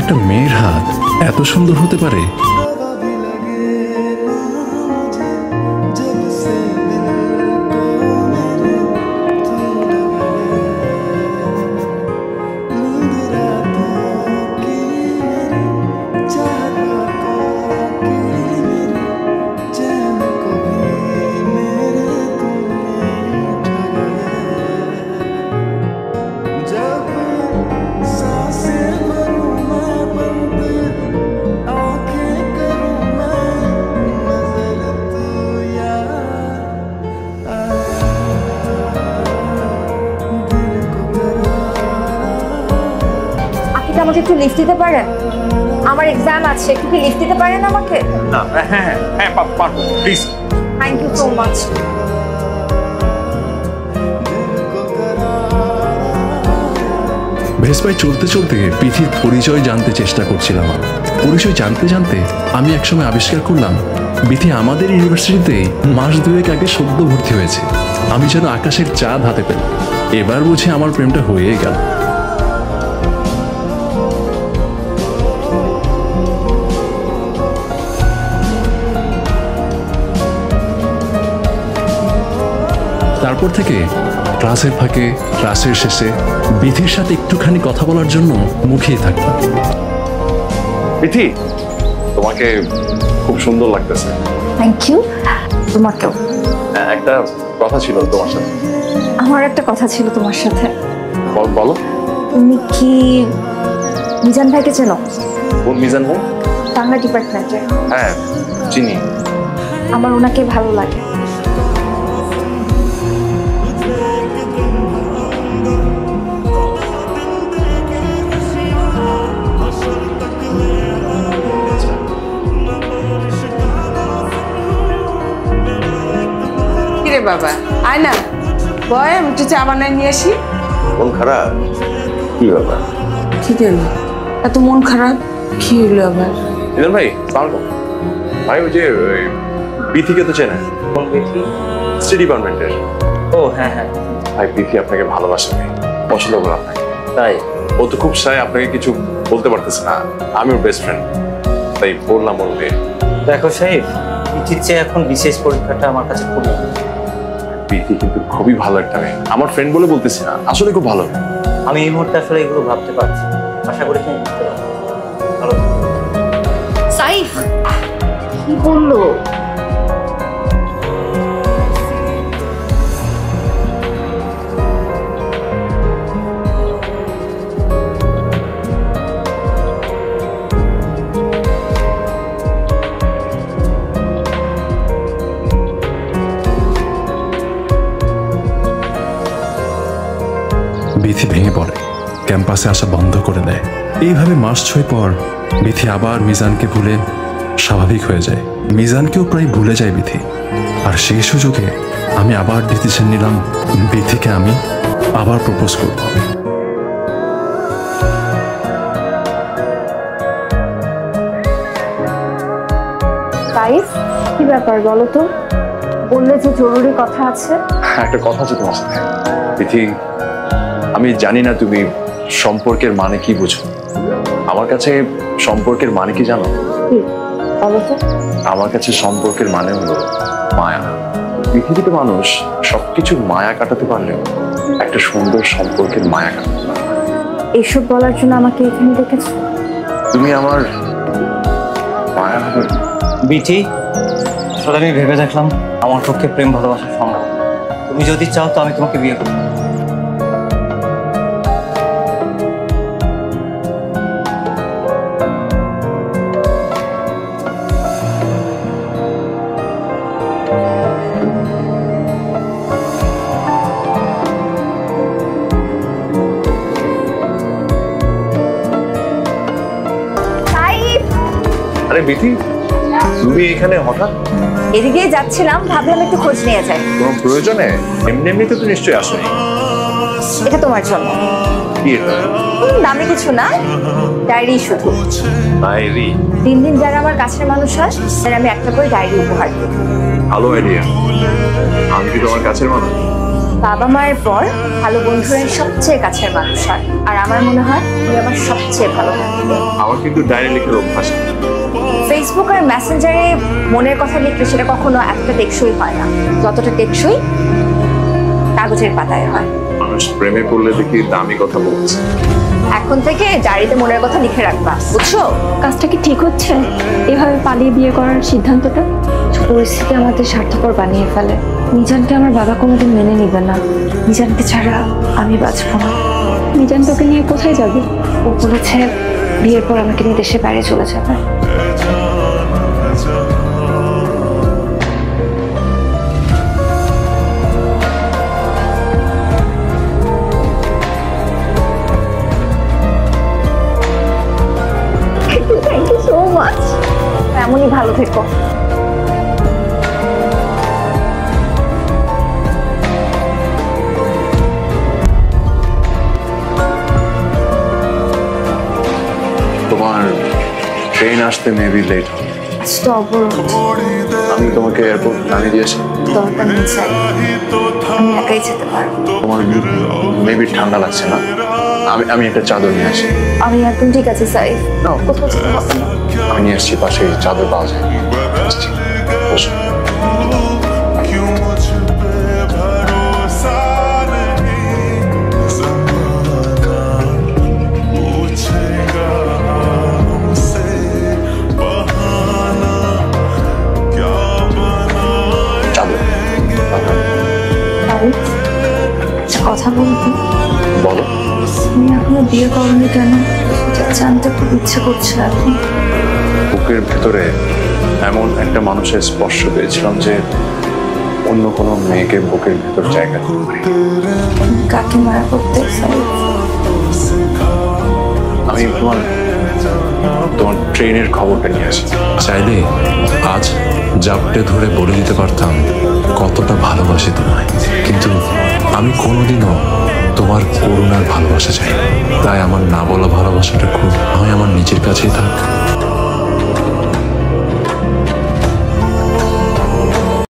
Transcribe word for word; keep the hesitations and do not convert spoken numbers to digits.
একটা মেয়ের হাত এত সুন্দর হতে পারে? আমাকে একটু লিফট দিতে পারেন? আমার এক্সাম আছে, একটু লিফট দিতে পারেন আমাকে? না, হ্যাঁ হ্যাঁ পারবো, please. Thank you so much. বেশ ভাই, চলতে চলতে পৃথিবীর পরিচয় জানতে চেষ্টা করছিলাম। পরিচয় জানতে জানতে আমি একসময় আবিষ্কার করলাম পৃথি আমাদের ইউনিভার্সিটিতে মাস দুয়েক আগে সদ্য ভর্তি হয়েছে। আমি যেন আকাশের চাঁদ হাতে পেল। এবার বুঝে আমার প্রেমটা হয়ে গেল। তারপর থেকে ক্লাসের ফাঁকে, ক্লাসের শেষে বিথির সাথে একটুখানি কথা বলার জন্য মুখিয়ে থাকতাম। বিথি, তোমাকে খুব সুন্দর লাগতেছে। Thank you. তোমাকেও। একটা কথা ছিল তোমার সাথে। আমার একটা কথা ছিল তোমার সাথে। বল বলো। তুমি কি মিজান ভাইকে চেনো? কোন মিজান ভাই? টাঙ্গা ডিপার্টমেন্টে। হ্যাঁ চিনি। আমার ওনাকে ভালো লাগে। বাবা আয় না, বয় আমি একটু চা বানায় নিয়ে আসি। মন খারাপ? কি ব্যাপার? ঠিক আছে, এত মন খারাপ কি হলো আবার? মিলন ভাই সালাম। ভাই ওই যে বিথিকে তো চেনেন? কোন বিথি? স্টাডি ডিপার্টমেন্টের। ও হ্যাঁ হ্যাঁ ভাই, বিথি আপনাকে ভালোবাসে, পছন্দ করে আপনাকে। তাই? ও তো খুব সায়, আপনাকে কিছু বলতে পারতেছে না। আমি ওর বেস্ট ফ্রেন্ড, তাই বললাম ওকে। দেখো সাহেব, বিথির চেয়ে এখন বিশেষ পরীক্ষাটা আমার কাছে খুব বিথি কিন্তু খুবই ভালো একটা মেয়ে। আমার ফ্রেন্ড বলে বলতেছি না, আসলে খুব ভালো। আমি এই মুহূর্তে আসলে এগুলো ভাবতে পারছি। আশা করি তুমি বুঝতে পারবে। ভালো। সাইফ কি বললো? বিথি ভেঙে পড়ে, ক্যাম্পাসে আসা বন্ধ করে দেয়। এইভাবে মাস ছয় পর বিথি আবার মিজানকে ভুলে স্বাভাবিক হয়ে যায়। মিজানকেও প্রায় ভুলে যায় বিথি। আর সেই সুযোগে আমি আবার ডিসিশন নিলাম, বিথিকে আমি আবার প্রপোজ করব। কি ব্যাপার বলো তো? বললে যে জরুরি কথা আছে। একটা কথা আছে তোমার সাথে। বিথি, আমি জানি না তুমি সম্পর্কের মানে কি বুঝো। আমার কাছে সম্পর্কের মানে কি জানো? আমার কাছে সম্পর্কের মানে হলো মায়া। পৃথিবীতে মানুষ সবকিছু মায়া কাটাতে পারলেও একটা সুন্দর সম্পর্কের মায়া কাটাতে পারে। এসব বলার জন্য আমাকে এখানে দেখেছো? তুমি আমার মায়া হবে বিথি। আসলে আমি ভেবে দেখলাম আমার পক্ষে প্রেম ভালোবাসা সম্ভব। তুমি যদি চাও তো আমি তোমাকে বিয়ে করবো। বিথি, তুমি এখানে হঠাৎ? এদিকে যাচ্ছিলাম, ভাবলাম একটু খোঁজ নিয়ে যাই। কোনো প্রয়োজনে? এমনি এমনিতে তো নিশ্চয়ই আসোনি। এটা তোমার জন্য। কি এটা? দামি কিছু না, ডায়েরি শুধু। ডায়েরি? দিন দিন যারা আমার কাছের মানুষ হয় তারা আমি একটা করে ডায়েরি উপহার দিই। ভালো আইডিয়া। আমি কি তোমার কাছের মানুষ? বাবা মায়ের পর ভালো বন্ধুরা সবচেয়ে কাছের মানুষ হয়, আর আমার মনে হয় তুমি আমার সবচেয়ে ভালো। আমার কিন্তু ডায়েরি লেখার অভ্যাস, ফেসবুক আর মেসেঞ্জারে মনের কথা লিখলে সেটা কখনো এতটা টেকসই হয় না যতটা টেকসই কাগজের পাতায় হয়। মানুষ প্রেমে পড়লে দেখি দামি কথা বলছে। এখন থেকে ডায়েরিতে মনের কথা লিখে রাখবা, বুঝছো? কাজটা কি ঠিক হচ্ছে এভাবে পালিয়ে বিয়ে করার সিদ্ধান্তটা? পরিস্থিতি আমাদের স্বার্থপর বানিয়ে ফেলে। মিজানকে আমার বাবা কোনোদিন মেনে নিবে না। মিজানকে ছাড়া আমি বাঁচব না। মিজান তোকে নিয়ে কোথায় যাবি? ও বলেছে বিয়ের পর আমাকে নিয়ে দেশে বাইরে চলে যাবে। এমনই ভালো থেকো। তোমার ট্রেন আসতে মেবি লেট হবে। আমি তোমাকে এয়ারপোর্ট নামিয়ে দিয়ে আসি। তোমার মেবি ঠান্ডা লাগছে না? আমি আমি একটা চাদর নিয়ে আসি। আমি একদম ঠিক আছে সাইফ। আমি নিয়ে আসছি, পাশে চাদর পাওয়া যায়। কথা বলতে বলো, তুমি এখনো বিয়ে করোনি কেন জানতে খুব ইচ্ছে করছে। আপনি বুকের ভেতরে এমন একটা মানুষের স্পর্শ পেয়েছিলাম যে অন্য কোনো মেয়েকে বুকের ভেতর জায়গা দিতে পারি। কাকে মারা করতে চাই আমি? তোমার তোমার ট্রেনের খবরটা নিয়ে আসি। চাইলে আজ জাপটে ধরে বলে দিতে পারতাম কতটা ভালোবাসি তোমায়, কিন্তু আমি কোনোদিনও তোমার করুণার ভালোবাসা চাই। তাই আমার না বলা ভালোবাসাটা খুব